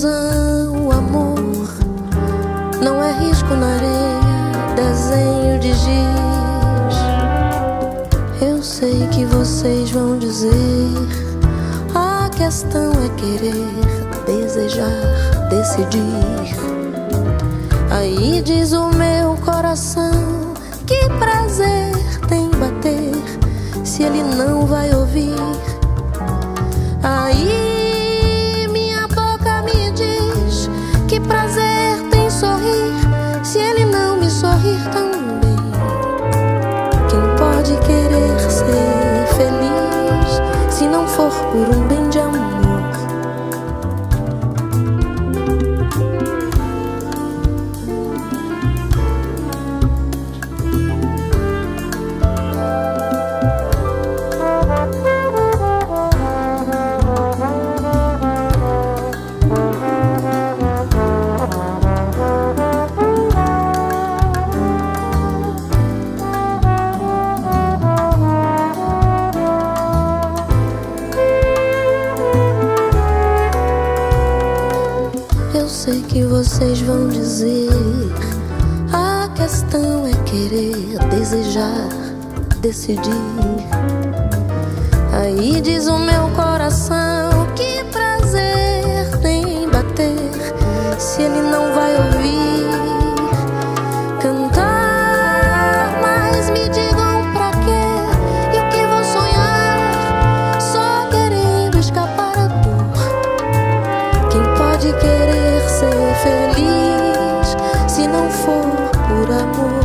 ilusão, o amor não é risco na areia, desenho de giz. Eu sei que vocês vão dizer: a questão é querer, desejar, decidir. Aí diz o meu coração: que prazer tem bater se ele não vai ouvir? Aí minha boca me diz: que prazer tem sorrir se ele não me sorrir também? Quem pode querer ser feliz se não for por um bem de amor? Sei que vocês vão dizer: a questão é querer, desejar, decidir. Aí diz o meu coração: que prazer tem bater se ele não vai ouvir cantar? Mas me digam pra quê e o que vou sonhar, só querendo escapar à dor? Quem pode querer ser feliz se não for por amor?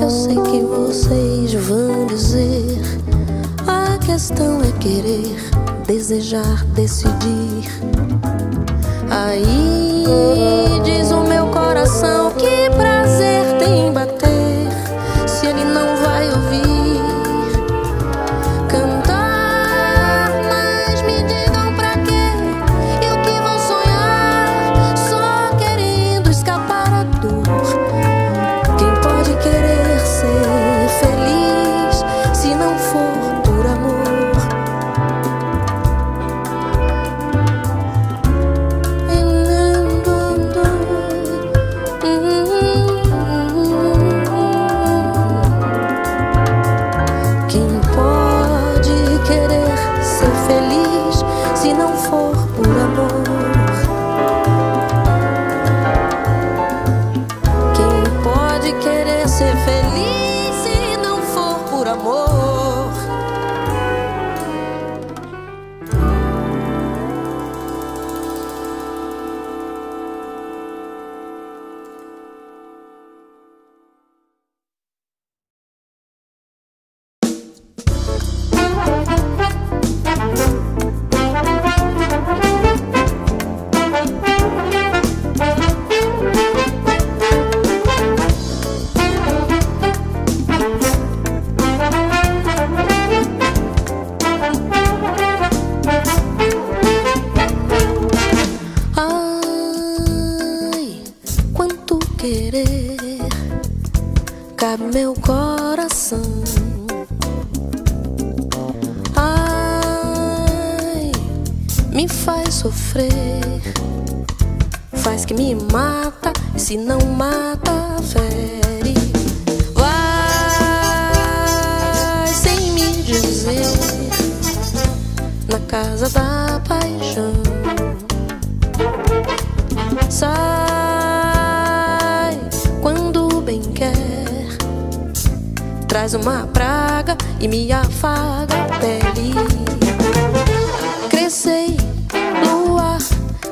Eu sei que vocês vão dizer: a questão é querer, desejar, decidir. Aí diz o meu coração: que prazer tem bater se ele não vai ouvir cantar? Mas me digam pra quê e o que vão sonhar, só querendo escapar à dor? Quem pode querer ser feliz se não for por amor? Quem pode querer ser feliz se não for por amor? Ser feliz se não for por amor. Cabe meu coração. Ai, me faz sofrer, faz que me mata, e se não mata, fere. Vai sem me dizer na casa da paixão. Sai quando bem quer, traz uma praga e me afaga a pele. Crescei, lua,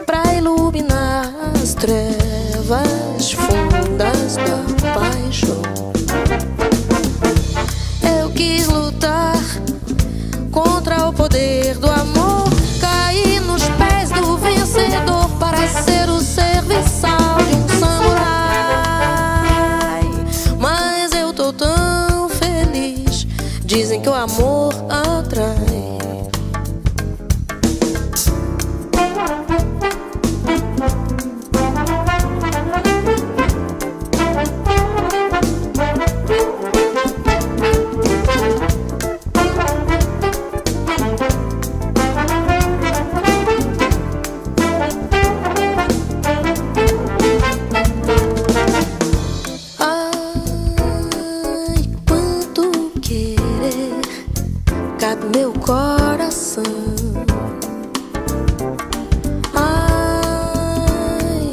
pra iluminar as trevas fundas da paixão. Eu quis lutar contra o poder do amor, caí nos pés do vencedor para ser o serviçal de um samurai. Mas eu tô tão feliz Dizem que o amor atrai. Meu coração, ai,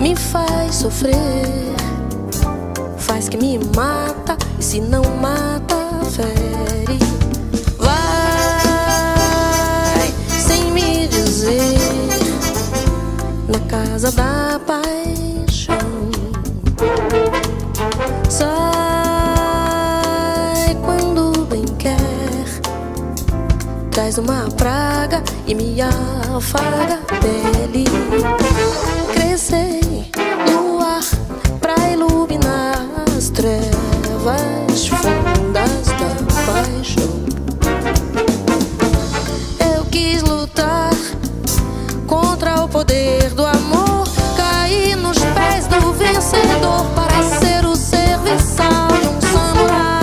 me faz sofrer, faz que me mata, e se não mata, fere. Vai sem me dizer na casa da paixão. Traz uma praga e me afaga a pele. Crescei no ar pra iluminar as trevas fundas da paixão. Eu quis lutar contra o poder do amor, caí nos pés do vencedor para ser o serviçal de um samurai.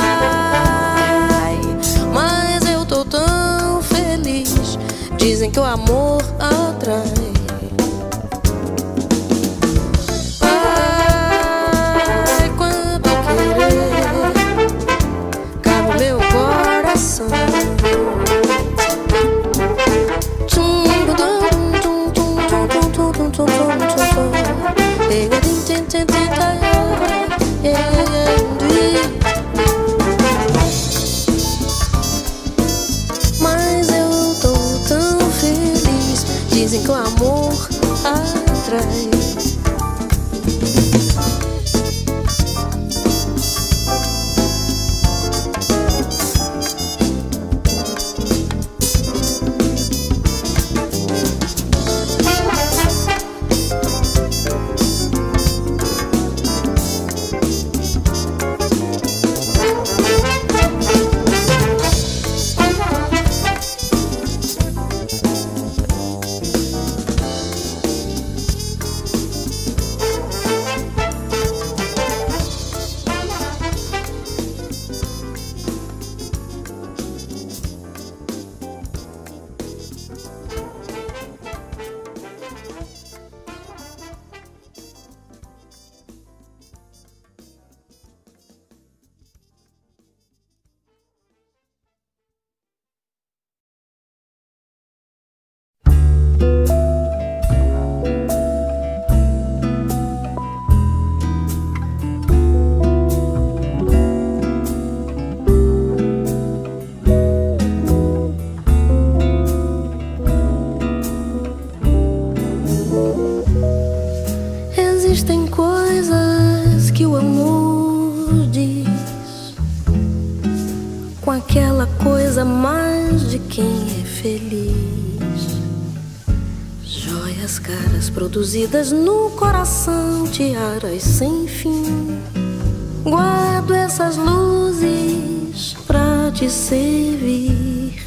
Dizem que o amor atrai. Ai, quanto querer cabe meu coração. Dizem que o amor atrai. Existem coisas que o amor diz com aquela coisa mais de quem é feliz. Joias caras produzidas no coração, tiaras sem fim. Guardo essas luzes pra te servir.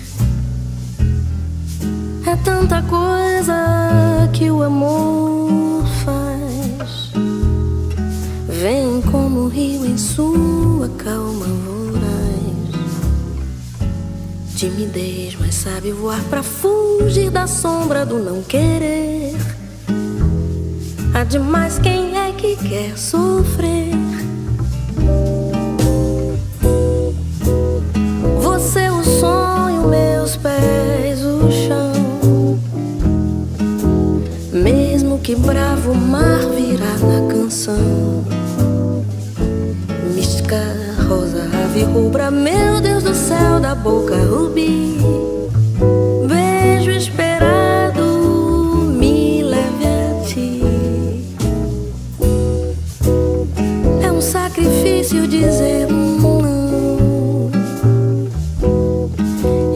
É tanta coisa que o amor faz. Vem como o rio em sua calma voraz. Timidez, mas sabe voar pra fugir da sombra do não querer. Há demais quem é que quer sofrer. Você o sonho, meus pés o chão. Mesmo que bravo o mar virá na canção. Rosa, ave rubra, meu Deus do céu, da boca rubi. Beijo esperado, me leve a ti. É um sacrifício dizer não.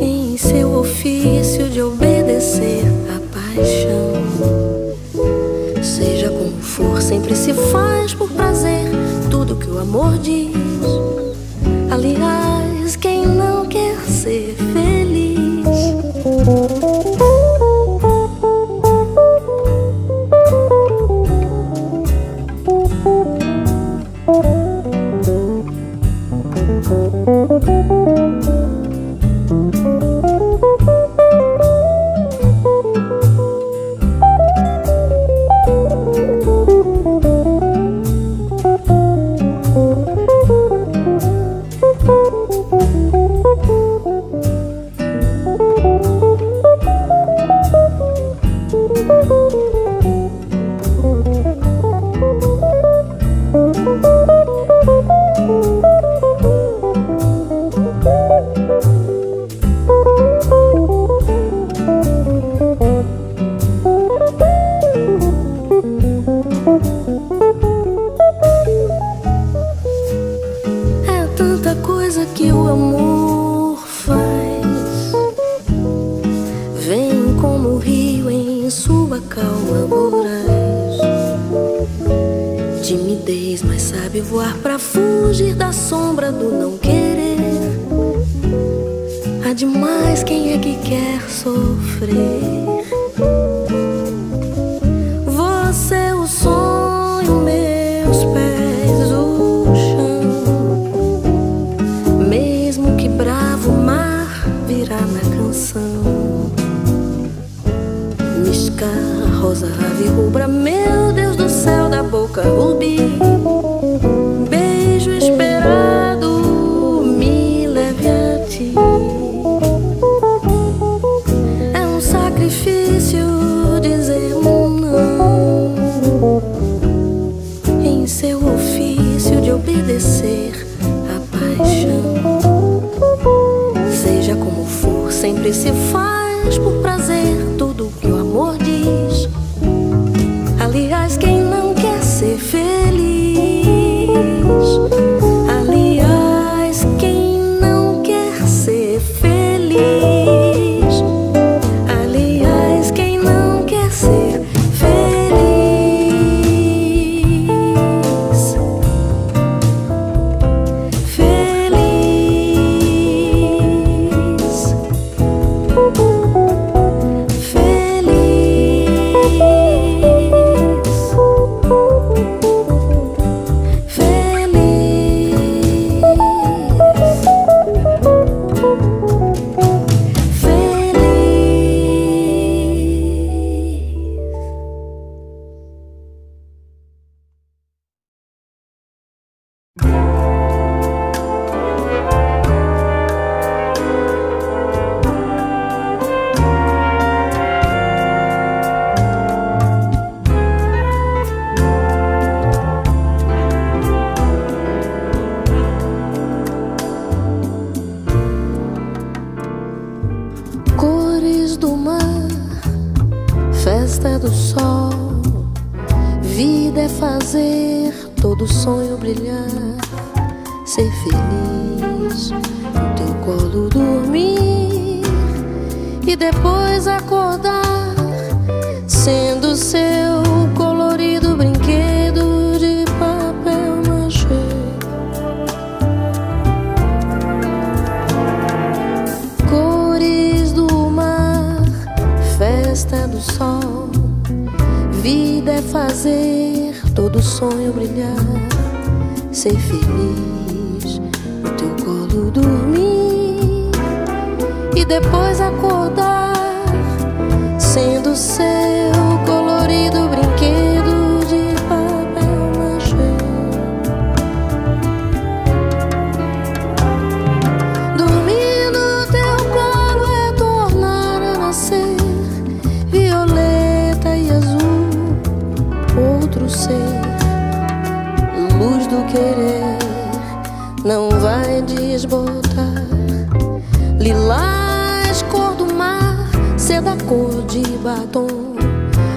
Em seu ofício de obedecer a paixão. Seja como for, sempre se faz por prazer. Tudo que o amor diz. Aliás, quem não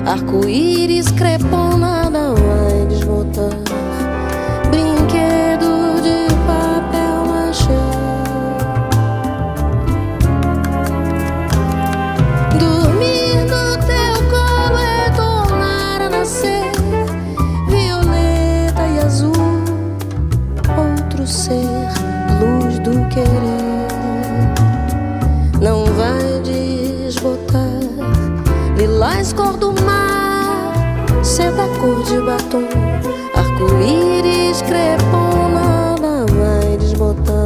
Arco-íris, crepom, nada vai desbotar.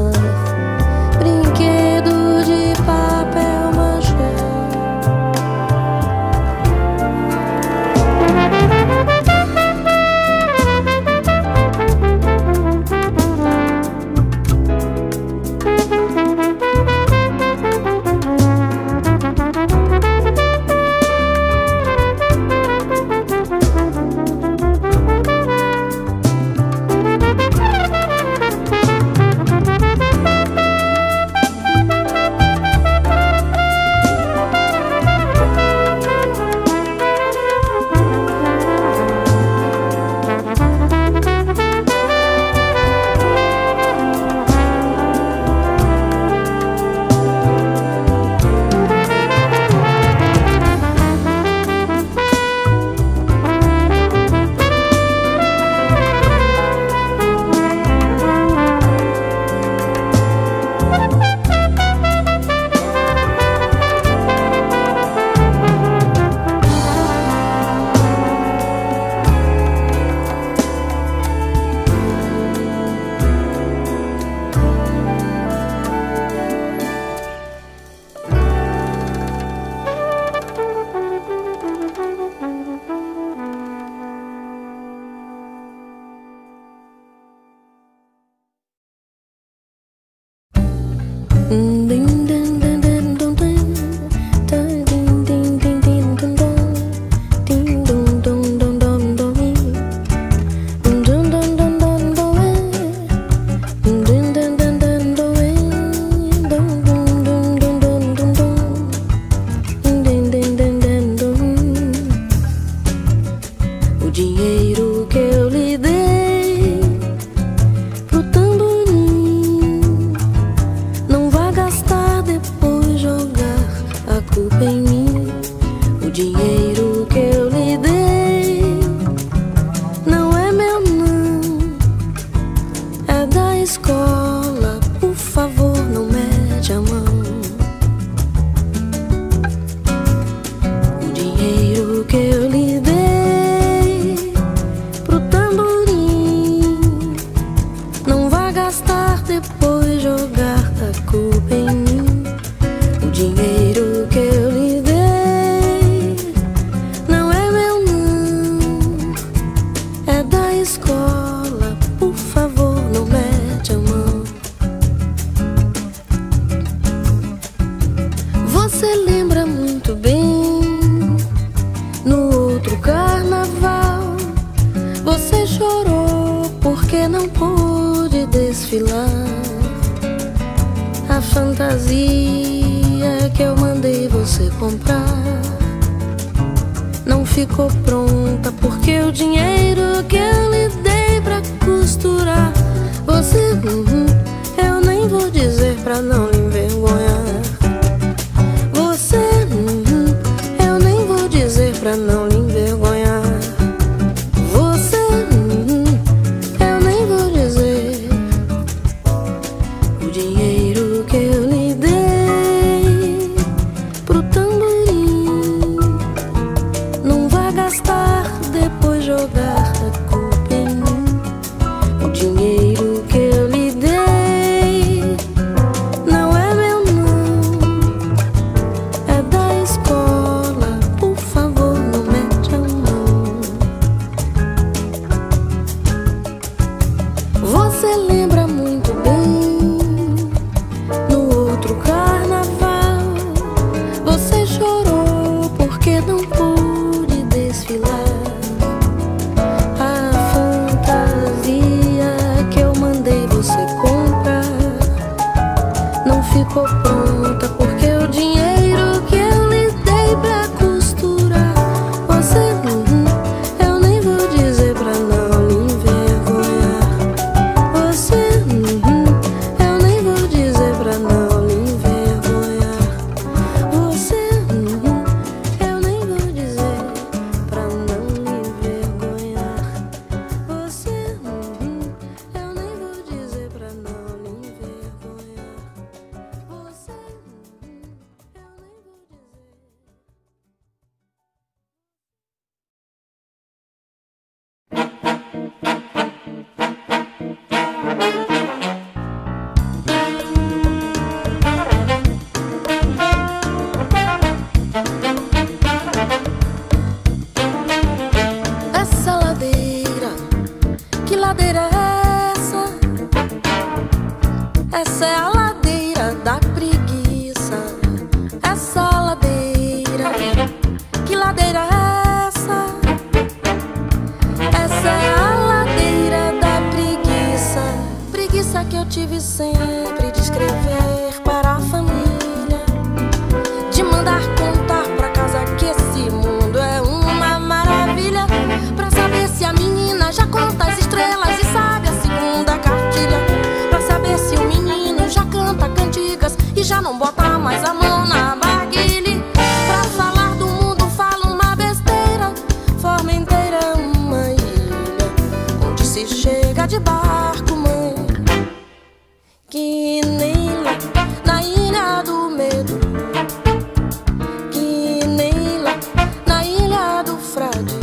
culpa em mim. O dinheiro que eu lhe dei não é meu, não é da escola. Por favor, não mete a mão. Você lembra muito bem, no outro carnaval você chorou porque não pôde desfilar a fantasia que eu mandei você comprar. Não ficou pronta porque o dinheiro que eu lhe dei pra costurar. Você, eu nem vou dizer pra não lhe envergonhar. Você, eu nem vou dizer pra não lhe envergonhar. Você, eu nem vou dizer. O dinheiro que eu lhe dei pro tamborim não vai gastar, depois jogar a culpa em mim. O dinheiro que eu lhe dei não é meu, não é da escola. Por favor, não mete a mão. Você lembra muito bem, você chorou porque não pude desfilar a fantasia que eu mandei você comprar. Não ficou pronta porque o dinheiro que eu lhe dei pra costurar. Você, eu nem vou dizer pra não lhe envergonhar. Você, eu nem vou dizer pra não lhe envergonhar. Essa é a ladeira da preguiça. Essa ladeira, que ladeira é essa? Essa é a ladeira da preguiça. Preguiça que eu tive sempre de escrever para a família, de mandar contar pra casa que esse mundo é uma maravilha, pra saber se a menina já conta as estrelas e sabe a segunda cartilha, se o menino já canta cantigas e já não bota mais a mão na baguilha. Pra falar do mundo fala uma besteira, forma inteira uma ilha, onde se chega de barco, mãe, que nem lá na ilha do medo, que nem lá na ilha do frade,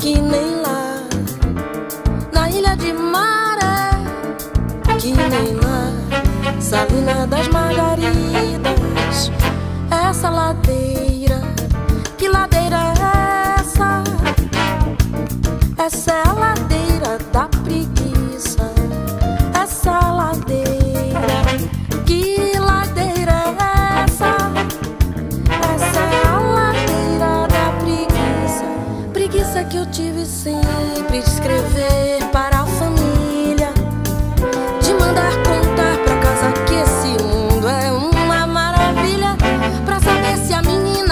que nem lá na ilha de maré, que nem lá, Salina das Margaridas. Essa ladeira, que ladeira é essa? Essa é a ladeira da preguiça. Essa ladeira, que ladeira é essa? Essa é a ladeira da preguiça. Preguiça que eu tive sempre de escrever para a família, mandar contar pra casa que esse mundo é uma maravilha, pra saber se a menina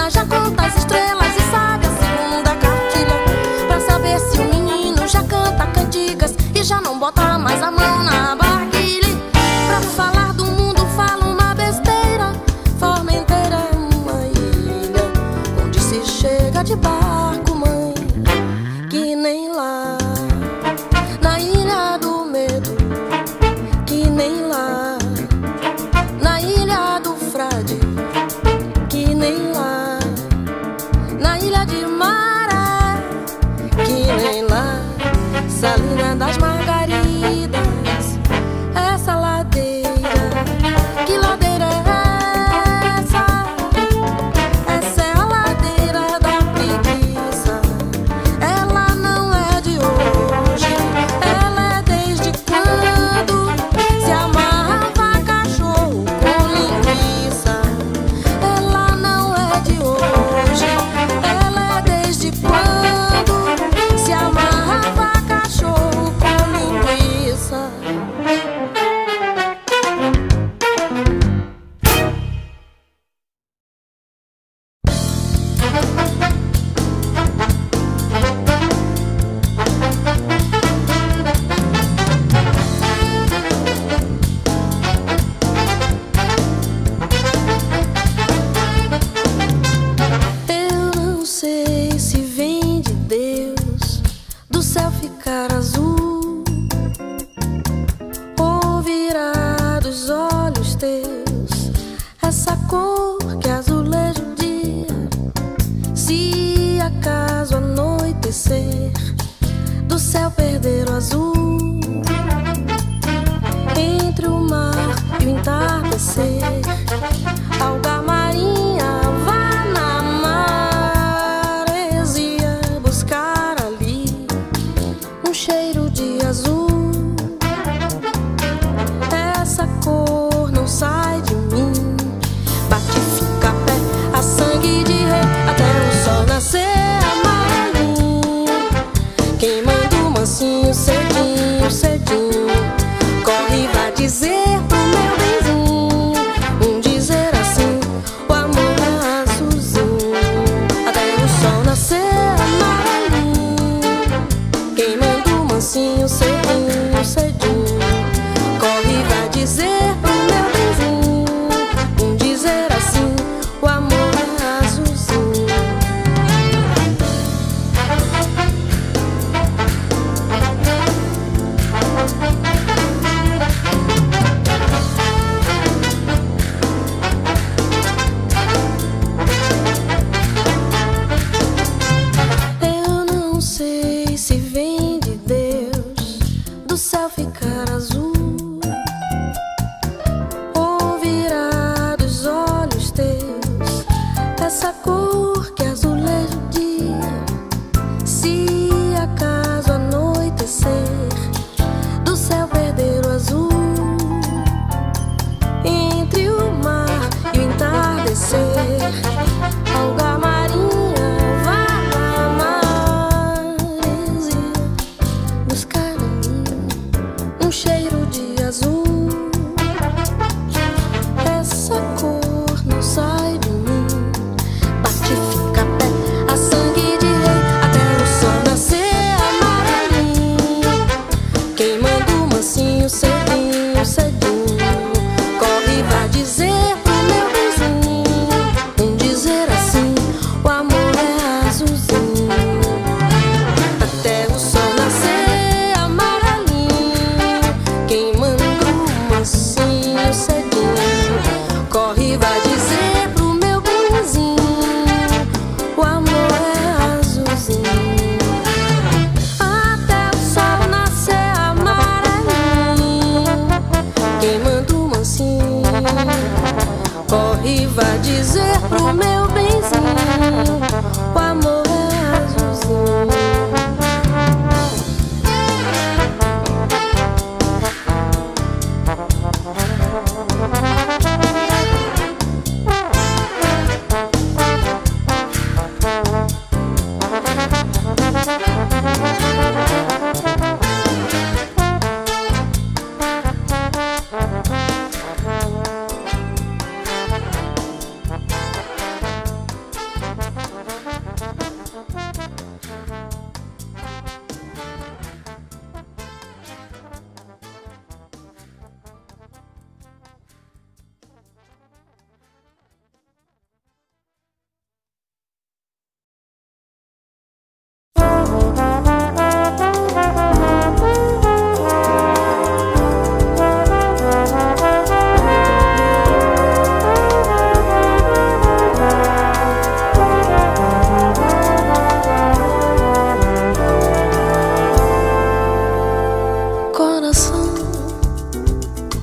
Deus, essa cor que azuleja um dia, se acaso anoitecer, do céu perder o azul, entre o mar e o entardecer, alga marinha vá na maresia buscar ali um cheiro de azul. Essa cor não sai de mim, bate, fica, pé, a sangue de rei, até o sol nascer amarelinho, queimando o mansinho, cedinho, cedinho. Corre, vai dizer pro meu benzinho, um dizer assim, o amor é azulzinho, até o sol nascer amarelinho, queimando o mansinho, cedinho, cedinho. Corre, vai dizer pro meu benzinho, um dizer assim, o amor é azulzinho. Eu não sei se vem de Deus, do céu ficar azul, essa cor que azuleja o dia, se acaso anoitecer, do céu perder o azul, entre o mar e o entardecer, alga marinha vá na maresia buscar um cheiro de azul. Essa cor não sai de mim, cedinho, cedinho. Corre, vai dizer pro meu benzinho, um dizer assim, o amor é azulzinho, até o sol nascer amarelinho, queimando o mansinho, cedinho. Corre, vai dizer pro meu benzinho, o amor é azulzinho. Corre, vai dizer pro meu benzinho, o amor é azulzinho.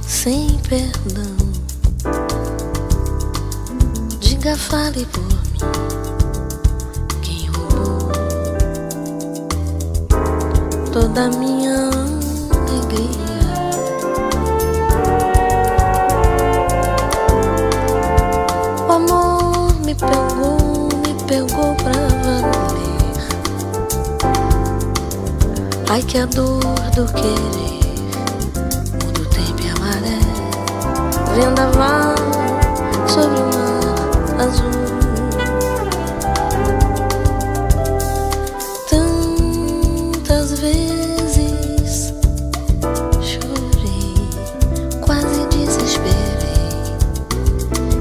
Sem perdão, diga, fale por mim, quem roubou toda a minha alegria. O amor me pegou pra valer. Ai, que a dor do querer, vendaval sobre o mar azul. Tantas vezes chorei, quase desesperei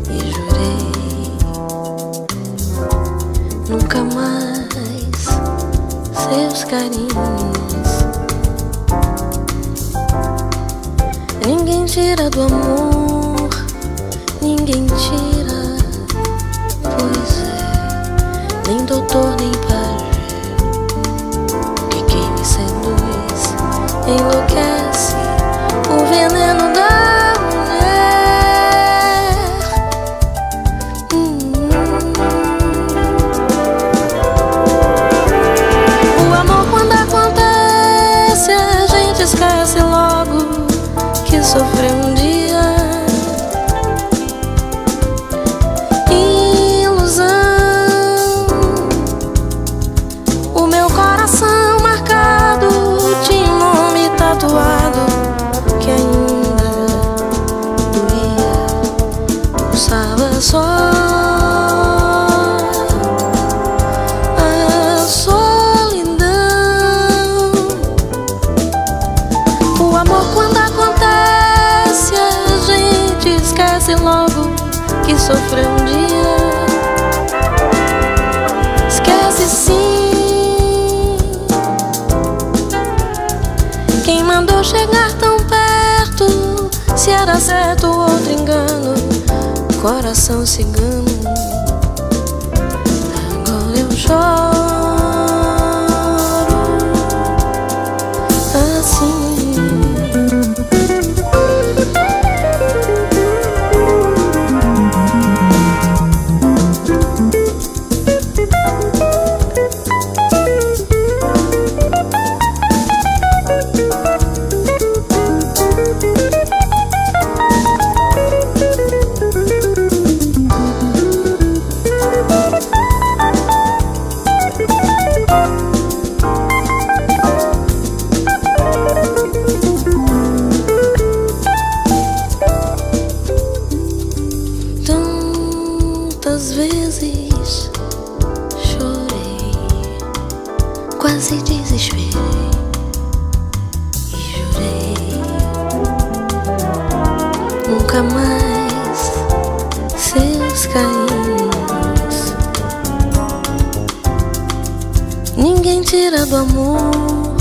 e jurei nunca mais seus carinhos ninguém tira do amor. ninguém tira. Pois é, nem doutor nem pajé, que quem me seduz enlouquece o veneno da mulher. O amor, quando acontece, a gente esquece logo que sofreu um dia. A solidão. O amor, quando acontece, a gente esquece logo que sofreu um dia. Esquece sim. Quem mandou chegar tão perto? Se era certo ou outro engano, coração cigano, agora eu choro assim. Tantas vezes chorei, quase desesperei e jurei nunca mais seus carinhos. Ninguém tira do amor,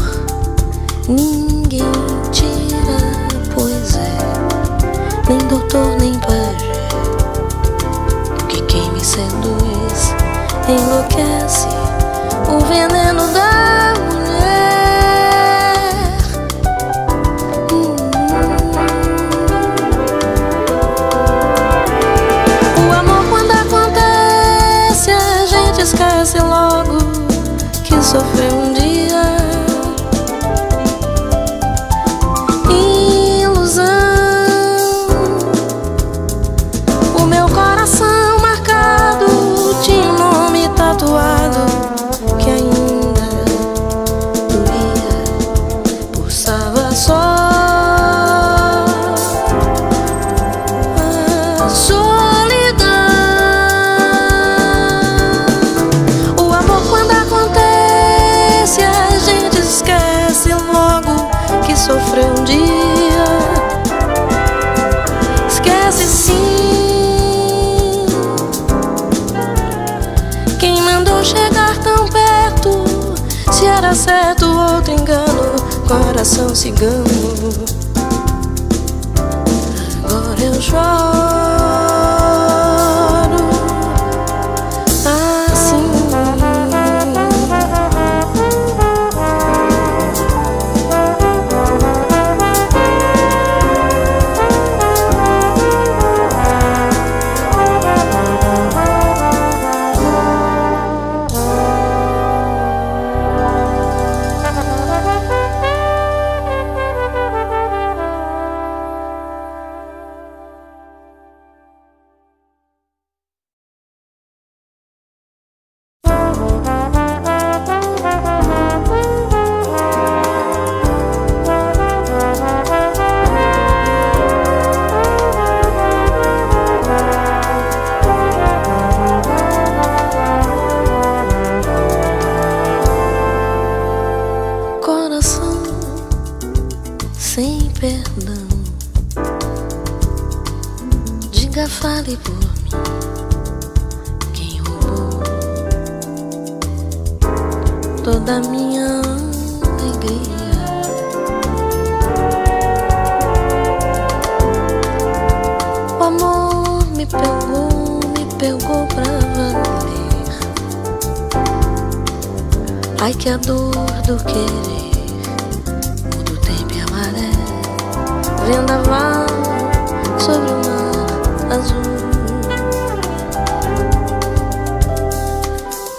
ninguém tira, pois é, nem doutor nem pajé, seduz, enlouquece o veneno da mulher. O amor, quando acontece, a gente esquece logo que sofreu um dia. Ilusão. O meu coração que ainda doía, pulsava só a solidão. O amor, quando acontece, a gente esquece logo que sofreu um dia. Esquece sim. Chegar tão perto, se era certo ou outro engano, coração cigano, agora eu choro assim. Sem perdão, diga, fale por mim, quem roubou toda a minha alegria. O amor pegou pra valer. Ai, que a dor do querer, todo tempo é maré. Vendaval sobre o mar azul.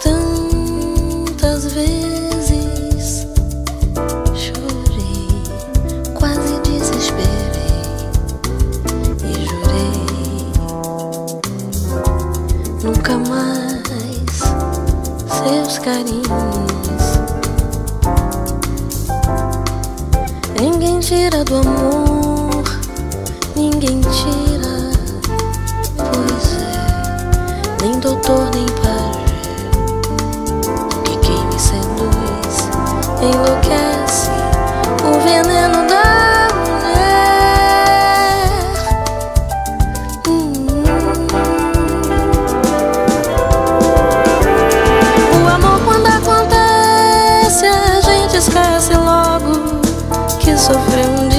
Tantas vezes chorei, quase desesperei e jurei nunca mais seus carinhos. Ninguém tira do amor, ninguém tira, pois é, nem doutor nem pajé, porque quem me seduz enlouquece o veneno da mulher. O amor, quando acontece, a gente esquece logo que sofreu um dia.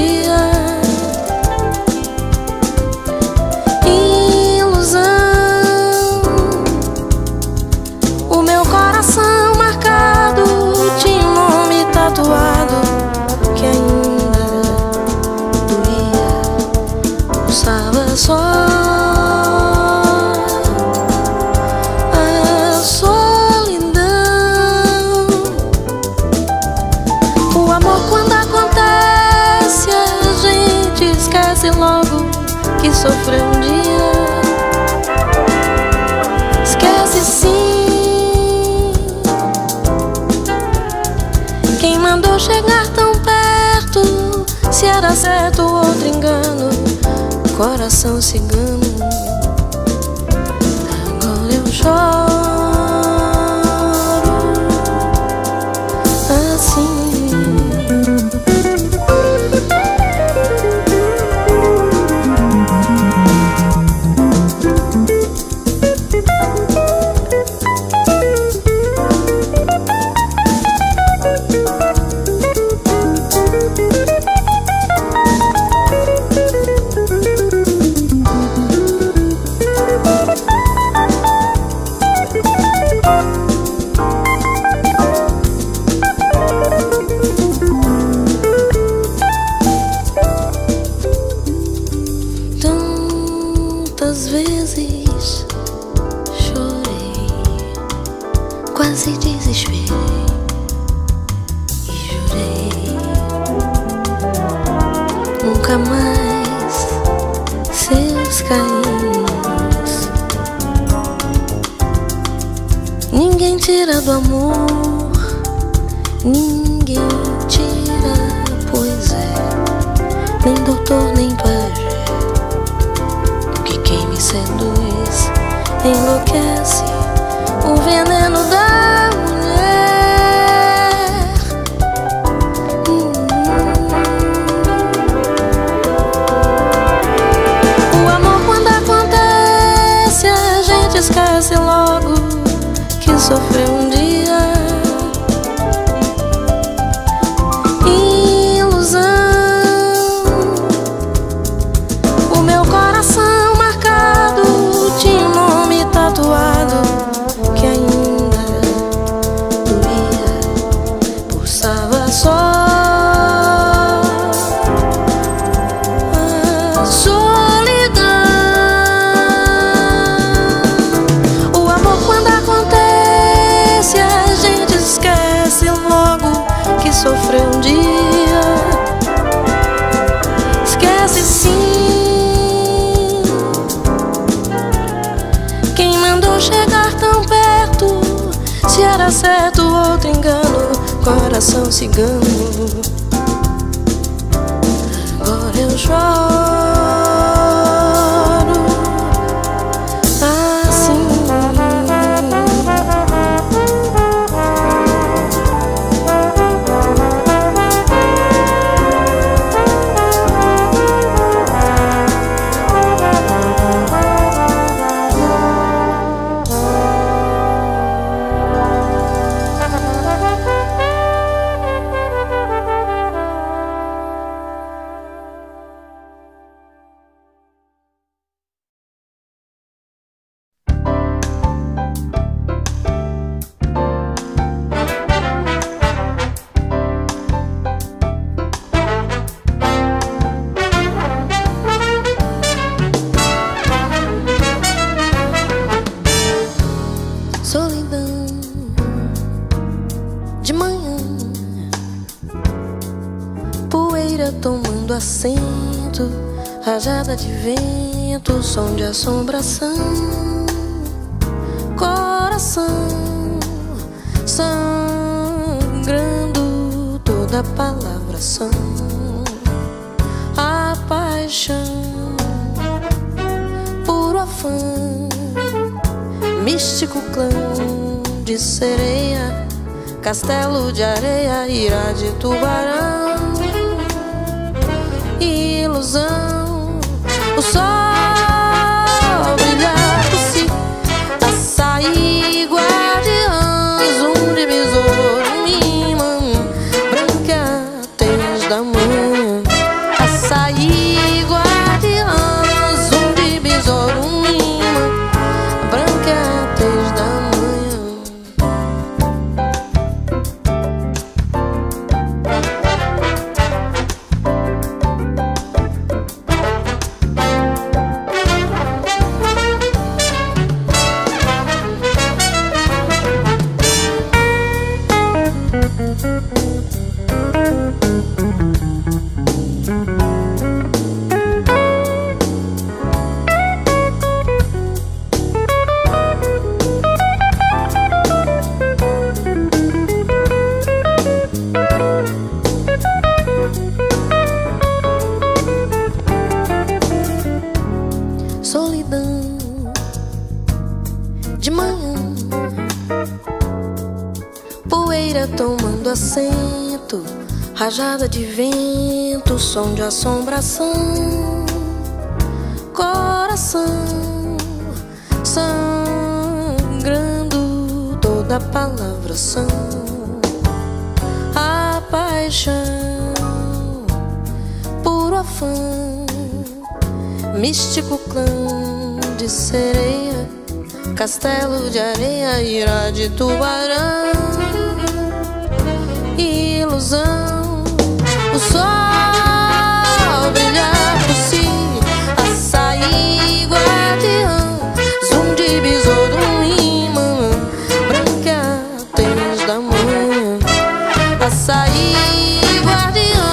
A solidão. O amor, quando acontece, a gente esquece logo que sofreu um dia. Esquece sim. Quem mandou chegar tão perto? Se era certo ou outro engano, coração cigano. Agora eu choro assim. Tantas vezes chorei, quase desesperei e jurei nunca mais seus carinhos. Ninguém tira do amor, ninguém tira, pois é, nem doutor nem pajé, seduz, enlouquece o veneno da mulher. O amor, quando acontece, a gente esquece logo que sofreu um dia. Sofreu um dia, esquece sim. Quem mandou chegar tão perto? Se era certo ou outro engano, coração cigano. Agora eu choro assim. vento, rajada de vento, som de assombração. Coração sangrando, toda palavra são a paixão, puro afã, místico clã de sereia, castelo de areia, ira de tubarão, ilusão. O sol brilhando-se, açaí, guardiãs, divisor, imã, branca, tez da manhã. Açaí, guardiãs, divisor, imã, branca, tez da manhã. Solidão de manhã, poeira tomando assento, rajada de vento, som de assombração. Coração sangrando, toda palavra são a paixão, puro afã, místico clã de sereia, castelo de areia, ira de tubarão, ilusão. O sol brilhar por si, açaí, guardiã, zoom de besouro, imã, branca, tez da manhã. Açaí, guardiã,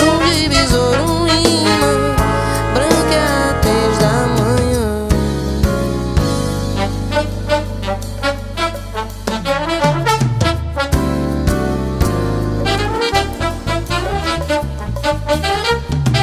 zoom de besouro, imã, da manhã.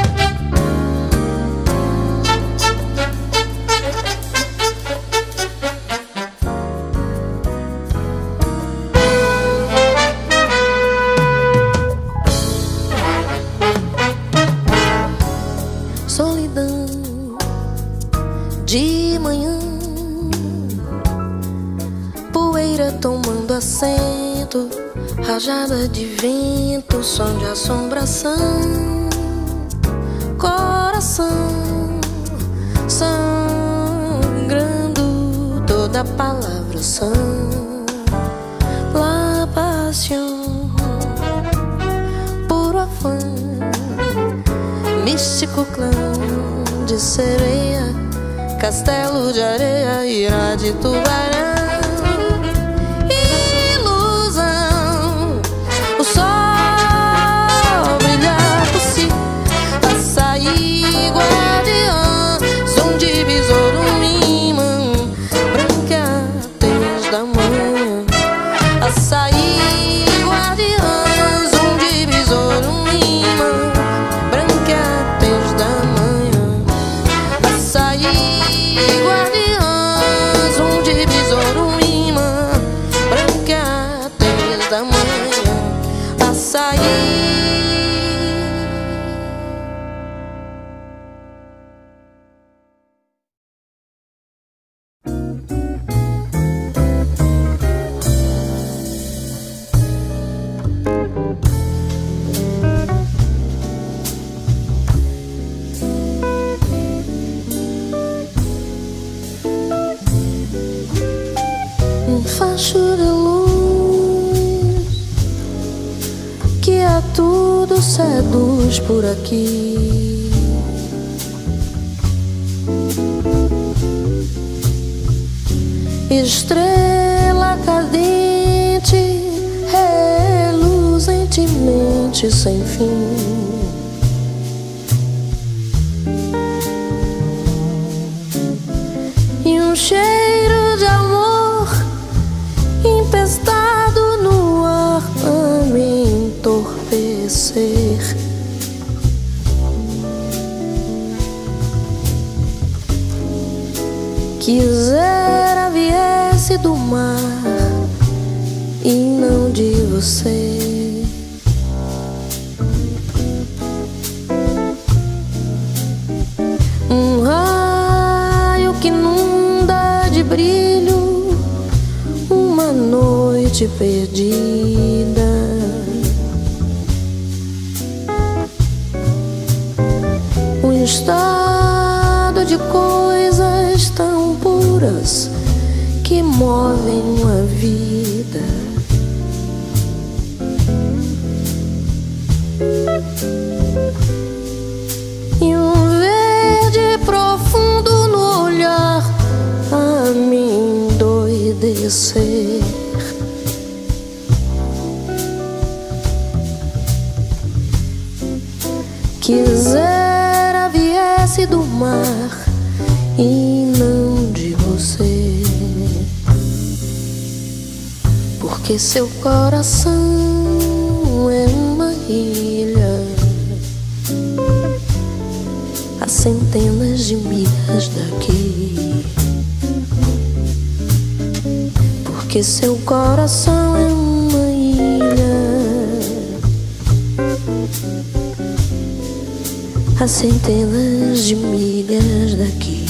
Solidão de manhã, poeira tomando assento, rajada de vento, som de assombração. Coração sangrando, toda palavra são la paixão, puro afã, místico clã de sereia, castelo de areia, ira de tubarão, ilusão. O sol brilhar por si, açaí, guardiã, zoom de besouro, imã, branca, tez da manhã. Açaí, guardiã, zoom de besouro, imã, branca, tez da manhã. Açaí, guardiãs, de besouro, imã, branca, tez da manhã. Açaí. Facho de luz que a tudo seduz por aqui. Estrela cadente, reluzentemente sem fim. um cheiro de amor empestado no ar a me entorpecer. Quisera viesse do mar e não de você. Um raio que inunda de brilho uma noite perdida. Um estado de coisas tão puras que movem uma vida. E um profundo no olhar a me endoidecer. Quisera viesse do mar e não de você, porque seu coração é uma ilha a centenas de milhas daqui, porque seu coração é uma ilha a centenas de milhas daqui.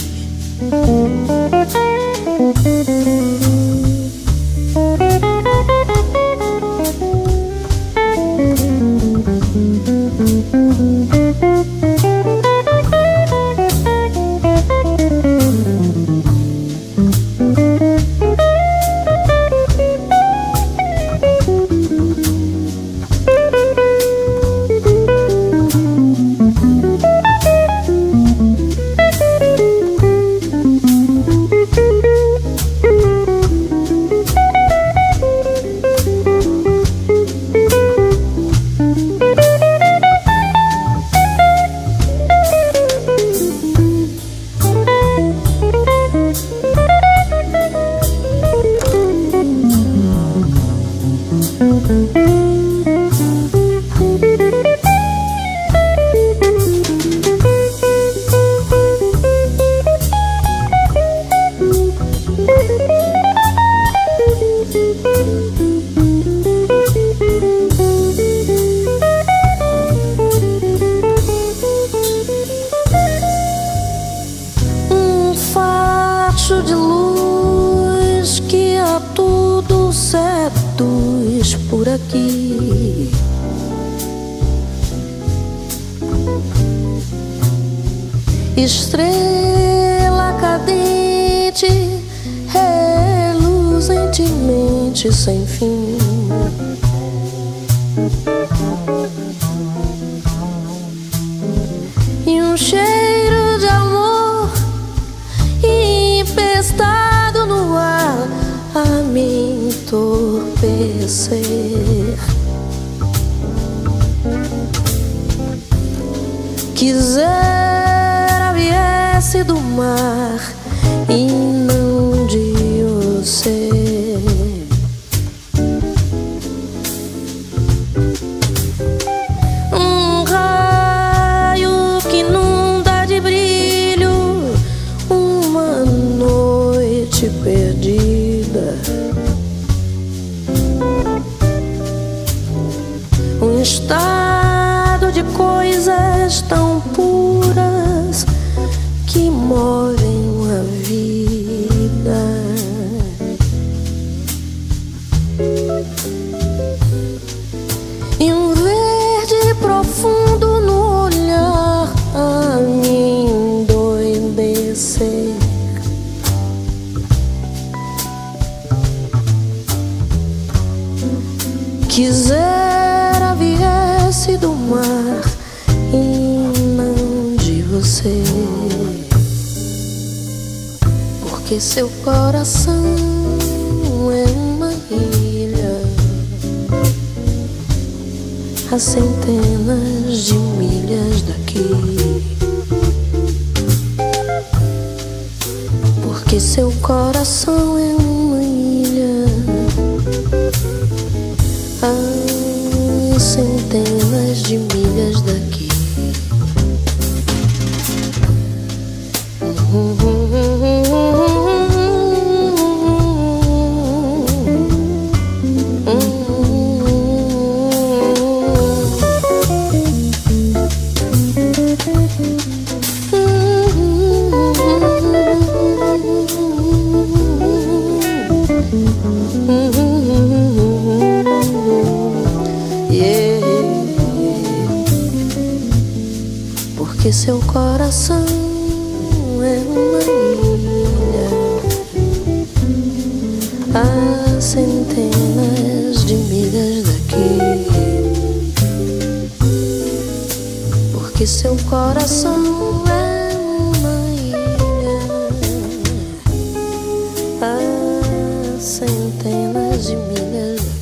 De luz que a tudo seduz por aqui. Estrela cadente, reluzentemente sem fim. E um cheiro de amor estado no ar a me entorpecer. Quisera viesse do mar e não de você, um raio que inunda de brilho uma noite perdida. Um estado de coisas tão puras que movem uma vida. E um verde profundo no olhar a me endoidecer. Quisera viesse do mar e não de você, porque seu coração é uma ilha a centenas de milhas daqui. Porque que seu coração é uma ilha a centenas de milhas daqui. Porque seu coração é uma ilha a centenas de milhas daqui. Porque seu coração é uma ilha a centenas de milhas daqui.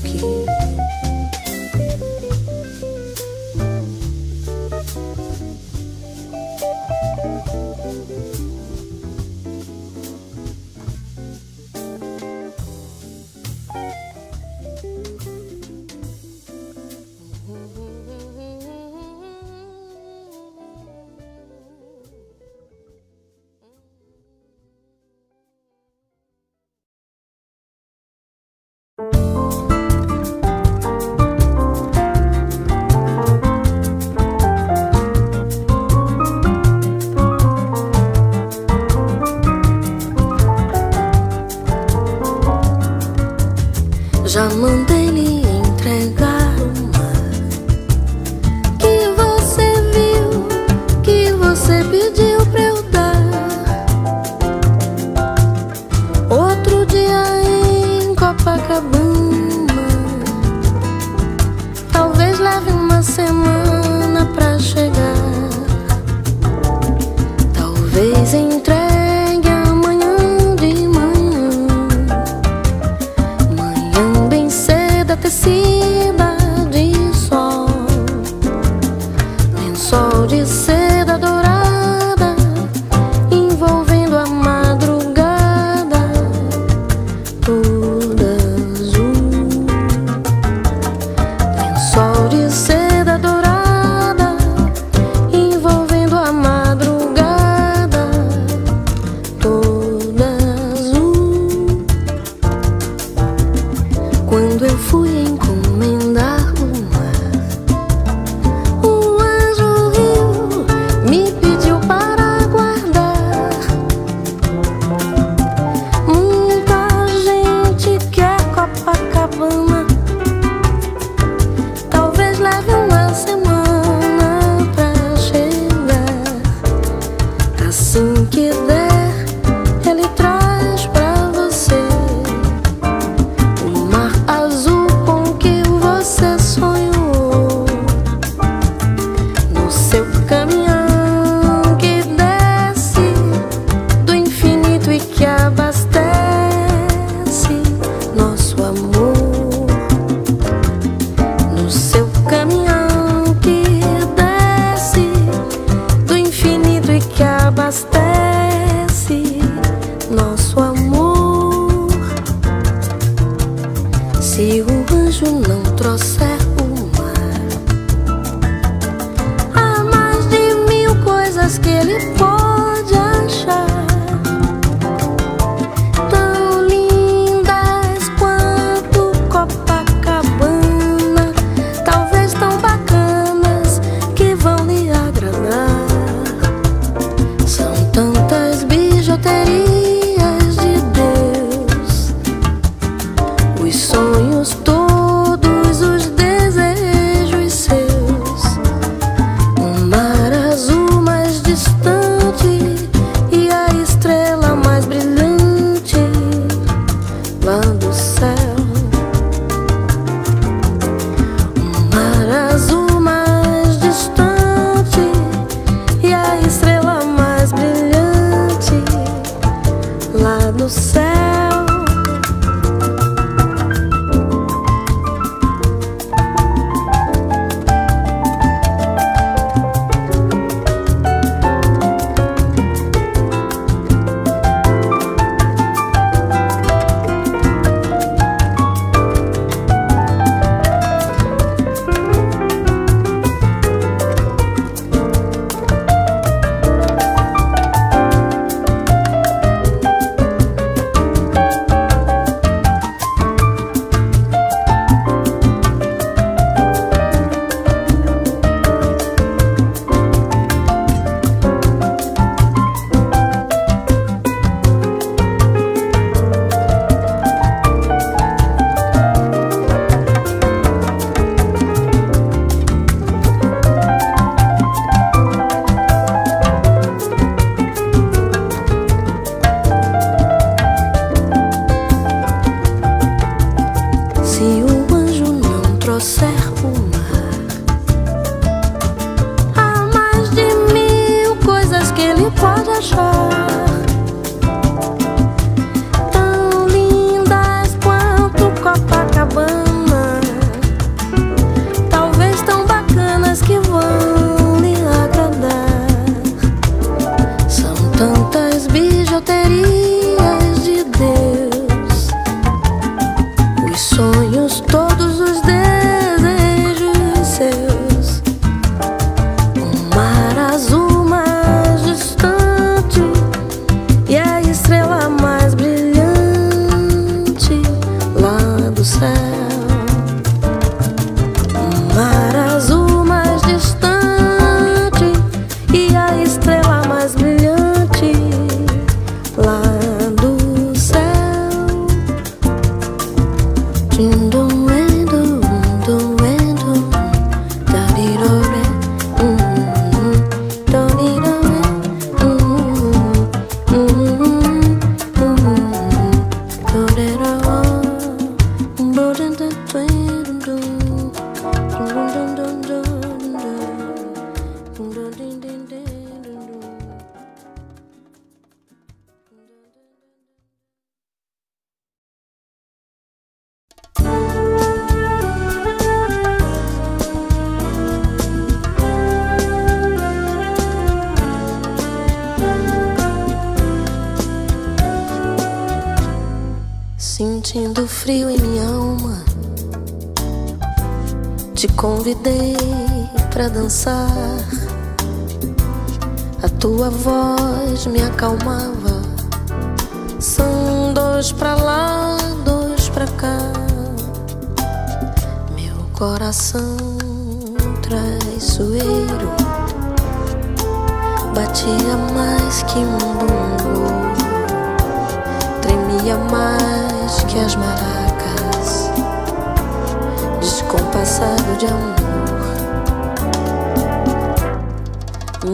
Já mandei lhe entregar o mar que você viu, que você pediu pra eu dar. Outro dia em Copacabana, talvez leve uma semana pra chegar. Talvez entregue amanhã de manhã. Manhã bem cedo, tecida de sol, lençol de seda dourada envolvendo a madrugada toda azul. Lençol de seda dourada envolvendo a madrugada toda azul. Quando eu fui encomendar o mar, o anjo rio me pediu para guardar. Muita gente quer Copacabana, talvez leve uma semana pra chegar. Assim que der, ele traz pra você o mar azul com que você sonhou. No seu caminhão que desce do infinito e que abastece nosso amor. No seu caminhão que desce do infinito e que abastece nosso amor. Se o anjo não trouxer o mar, há mais de 1000 coisas que ele pode achar, tão lindas quanto Copacabana, talvez tão bacanas que vão lhe agradar. São tantas bijuterias de Deus, os sonhos todos, Sentindo frio em minha alma, te convidei pra dançar. A tua voz me acalmava. São dois pra lá, dois pra cá. Meu coração traiçoeiro batia mais que um bongo, tremia mais que as maracas, descompassado de amor.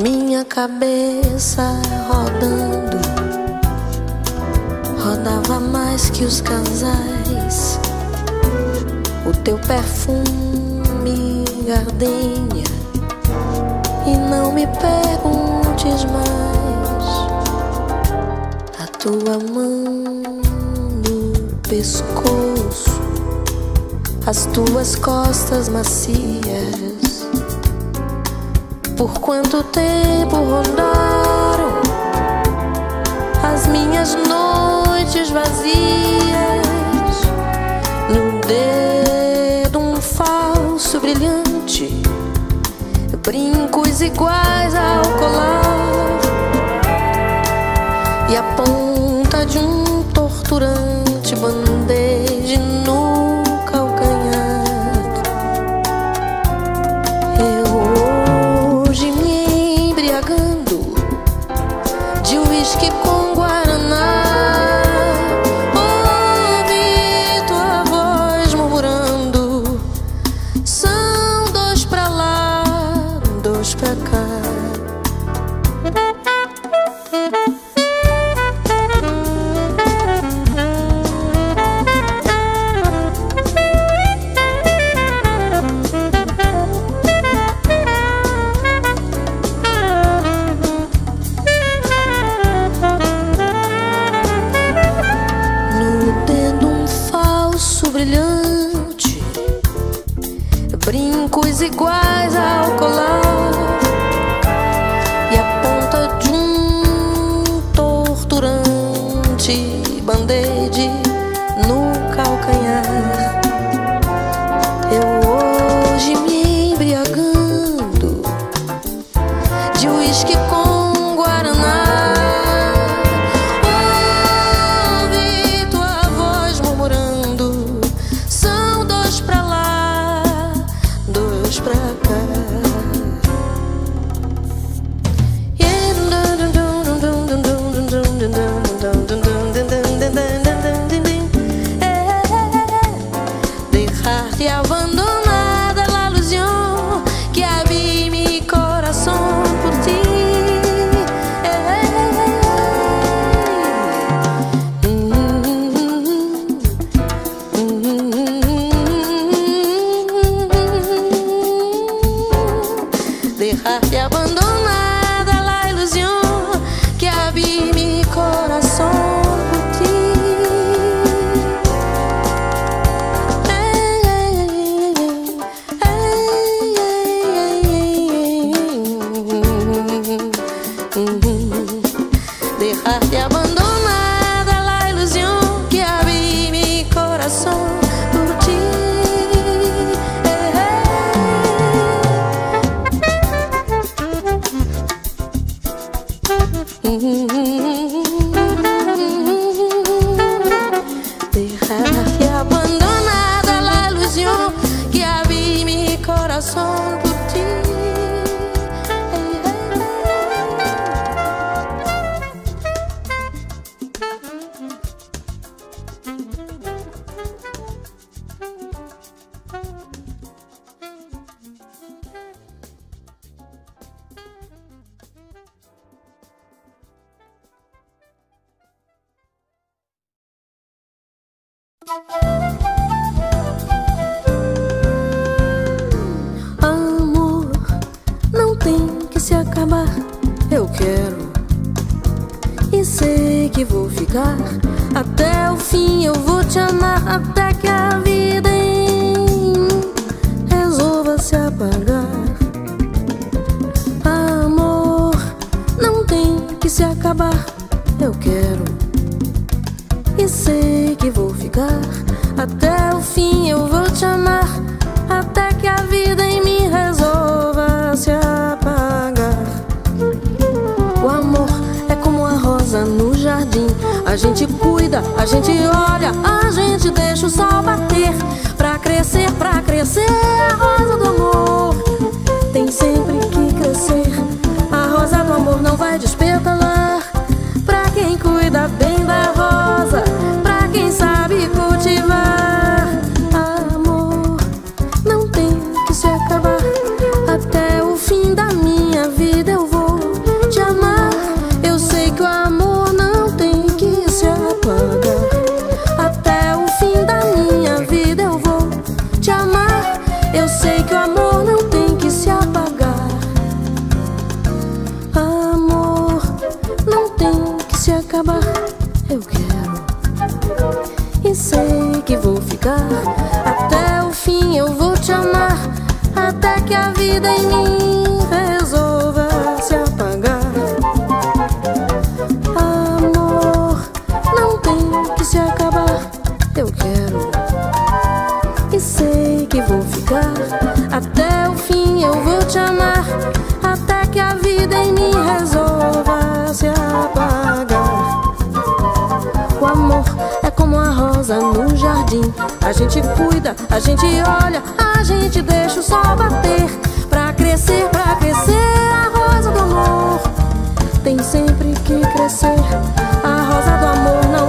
Minha cabeça rodando, rodava mais que os casais. O teu perfume gardenia, e não me perguntes mais. A tua mão no pescoço, as tuas costas macias, por quanto tempo rondaram as minhas noites vazias. No dedo um falso brilhante, brincos iguais ao colar, e a ponta de um torturante band-aid no calcanhar. Eu hoje me embriagando de uísque com guaraná, ouvi tua voz murmurando: são dois pra lá, dois pra cá. Brilhante, brincos iguais ao colar, e a ponta de um torturante band-aid no calcanhar. Eu hoje me embriagando de uísque com guaraná, te abandonada la ilusión que había mi corazón por ti. Dejarte abandonada la ilusión que había mi corazón. Dejarte abandonada la ilusión que había mi corazón por ti. Dejarte abandonada la ilusión que había mi corazón por ti. Amor, não tem que se acabar. Eu quero e sei que vou ficar. Até o fim eu vou te amar, até que a vida resolva se apagar. Amor, não tem que se acabar. Eu quero E sei que vou ficar até o fim, eu vou te amar, até que a vida em mim resolva se apagar. O amor é como a rosa no jardim, a gente cuida, a gente olha, a gente deixa o sol bater. Pra crescer a rosa do amor tem sempre que crescer. A rosa do amor não vai despetalar, pra quem cuida bem da rosa, pra quem sabe cultivar. Amor não tem que se acabar, até o fim da minha vida eu vou te amar. Eu sei que o amor não tem que se apagar, até o fim da minha vida eu vou te amar. Eu sei que o amor não tem que se apagar. Amor não tem que se acabar. Eu quero e sei que vou ficar até o fim, eu vou te amar, até que a vida em mim resolva se apagar. Amor não tem que se acabar. Eu quero e sei que vou ficar até o fim, eu vou te amar, até que a vida em mim resolva se apagar. O amor é como a rosa no jardim, a gente cuida, a gente olha, a gente deixa o sol bater. Pra crescer a rosa do amor tem sempre que crescer. A rosa do amor não